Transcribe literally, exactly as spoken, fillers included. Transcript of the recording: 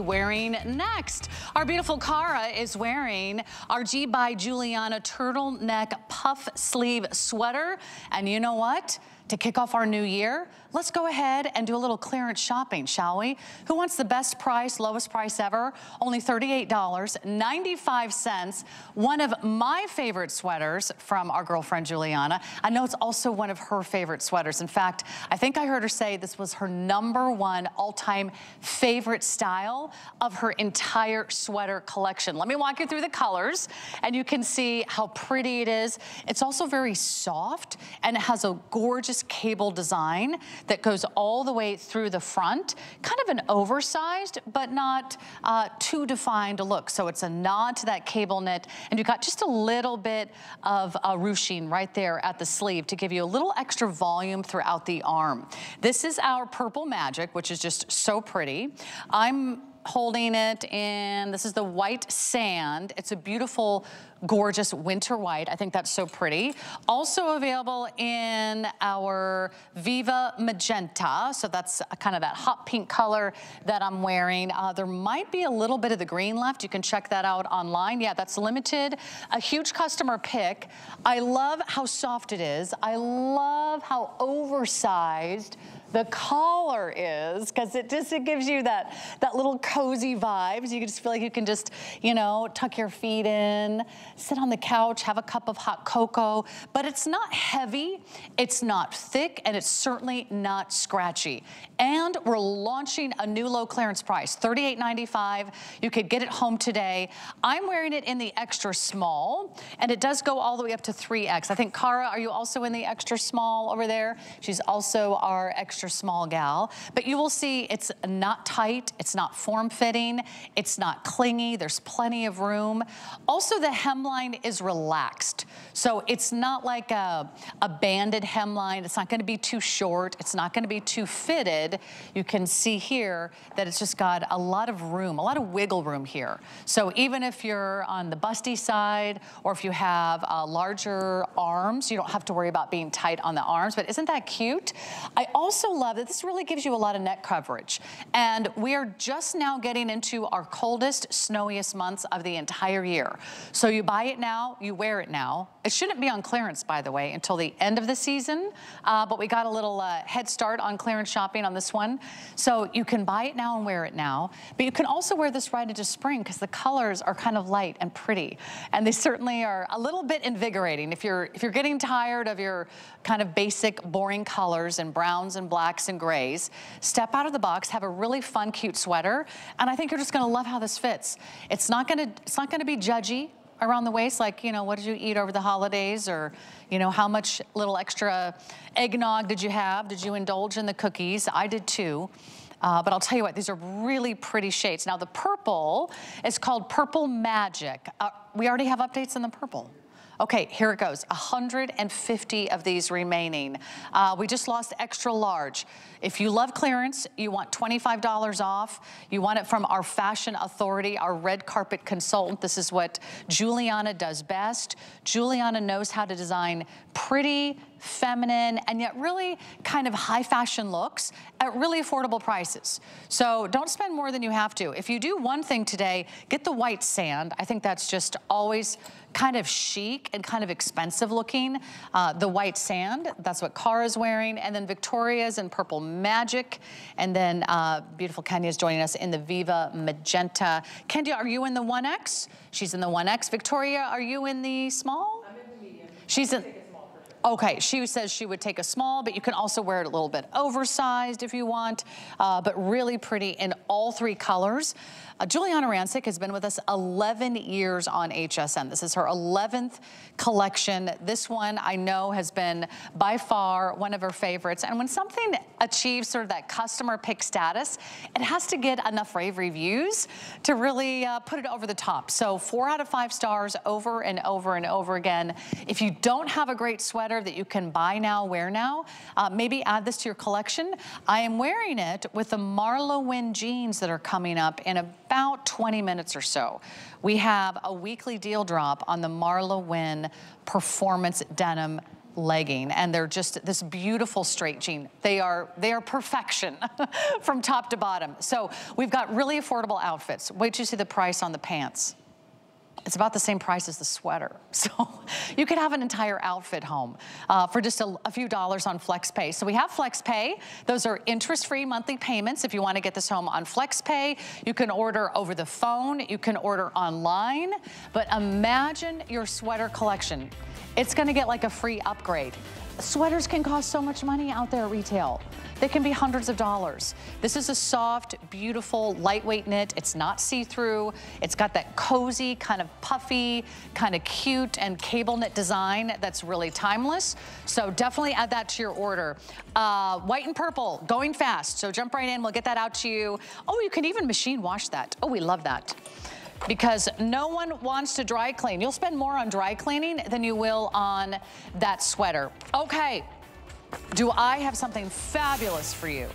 Wearing next. Our beautiful Cara is wearing our G by Giuliana turtleneck puff sleeve sweater. And you know what? To kick off our new year, let's go ahead and do a little clearance shopping, shall we? Who wants the best price, lowest price ever? Only thirty-eight ninety-five. One of my favorite sweaters from our girlfriend Giuliana. I know it's also one of her favorite sweaters. In fact, I think I heard her say this was her number one all-time favorite style of her entire sweater collection. Let me walk you through the colors and you can see how pretty it is. It's also very soft and it has a gorgeous cable design that goes all the way through the front, kind of an oversized but not uh, too defined look. So it's a nod to that cable knit, and you got just a little bit of uh, ruching right there at the sleeve to give you a little extra volume throughout the arm. This is our Purple Magic, which is just so pretty. I'm holding it, and this is the White Sand. It's a beautiful, gorgeous winter white. I think that's so pretty. Also available in our Viva Magenta. So that's kind of that hot pink color that I'm wearing. Uh, there might be a little bit of the green left. You can check that out online. Yeah, that's limited. A huge customer pick. I love how soft it is. I love how oversized the collar is, because it just it gives you that, that little cozy vibes. You can just feel like you can just, you know, tuck your feet in, sit on the couch, have a cup of hot cocoa, but it's not heavy, it's not thick, and it's certainly not scratchy. And we're launching a new low clearance price, thirty-eight ninety-five. You could get it home today. I'm wearing it in the extra small, and it does go all the way up to three X. I think, Cara, are you also in the extra small over there? She's also our extra small gal. But you will see it's not tight, it's not form-fitting, it's not clingy, there's plenty of room. Also, the hemline is relaxed. So it's not like a, a banded hemline. It's not gonna be too short. It's not gonna be too fitted. You can see here that it's just got a lot of room, a lot of wiggle room here. So even if you're on the busty side or if you have uh, larger arms, you don't have to worry about being tight on the arms, but isn't that cute? I also love that this really gives you a lot of neck coverage. And we are just now getting into our coldest, snowiest months of the entire year. So you buy it now, you wear it now. It shouldn't be on clearance, by the way, until the end of the season, uh, but we got a little uh, head start on clearance shopping on this one. So you can buy it now and wear it now, but you can also wear this right into spring because the colors are kind of light and pretty, and they certainly are a little bit invigorating. If you're, if you're getting tired of your kind of basic, boring colors and browns and blacks and grays, step out of the box, have a really fun, cute sweater, and I think you're just gonna love how this fits. It's not gonna, it's not gonna be judgy around the waist, like, you know, what did you eat over the holidays, or, you know, how much little extra eggnog did you have? Did you indulge in the cookies? I did too. Uh, but I'll tell you what, these are really pretty shades. Now the purple is called Purple Magic. Uh, we already have updates on the purple. Okay, here it goes, one hundred fifty of these remaining. Uh, we just lost extra large. If you love clearance, you want twenty-five dollars off, you want it from our fashion authority, our red carpet consultant. This is what Giuliana does best. Giuliana knows how to design pretty, feminine, and yet really kind of high fashion looks at really affordable prices. So don't spend more than you have to. If you do one thing today, get the White Sand. I think that's just always kind of chic and kind of expensive looking. Uh, the White Sand, that's what Cara's wearing, and then Victoria's in Purple Magic, and then uh, beautiful Kenya's joining us in the Viva Magenta. Kenya, are you in the one X? She's in the one X. Victoria, are you in the small? I'm in the medium. She's in... Okay, she says she would take a small, but you can also wear it a little bit oversized if you want, uh, but really pretty in all three colors. Uh, Giuliana Rancic has been with us eleven years on H S N. This is her eleventh collection. This one I know has been by far one of her favorites. And when something achieves sort of that customer pick status, it has to get enough rave reviews to really uh, put it over the top. So four out of five stars over and over and over again. If you don't have a great sweater that you can buy now, wear now, uh, maybe add this to your collection. I am wearing it with the Marla Wynn jeans that are coming up in a about twenty minutes or so. We have a weekly deal drop on the Marla Wynn performance denim legging, and they're just this beautiful straight jean. They are they are perfection from top to bottom. So we've got really affordable outfits. Wait till you see the price on the pants. It's about the same price as the sweater. So you could have an entire outfit home uh, for just a, a few dollars on FlexPay. So we have FlexPay. Those are interest-free monthly payments. If you want to get this home on FlexPay, you can order over the phone. You can order online. But imagine your sweater collection. It's going to get like a free upgrade. Sweaters can cost so much money out there at retail. They can be hundreds of dollars. This is a soft, beautiful, lightweight knit. It's not see-through. It's got that cozy, kind of puffy, kind of cute, and cable knit design that's really timeless. So definitely add that to your order. Uh, white and purple, going fast. So jump right in. We'll get that out to you. Oh, you can even machine wash that. Oh, we love that. Because no one wants to dry clean. You'll spend more on dry cleaning than you will on that sweater. Okay, do I have something fabulous for you?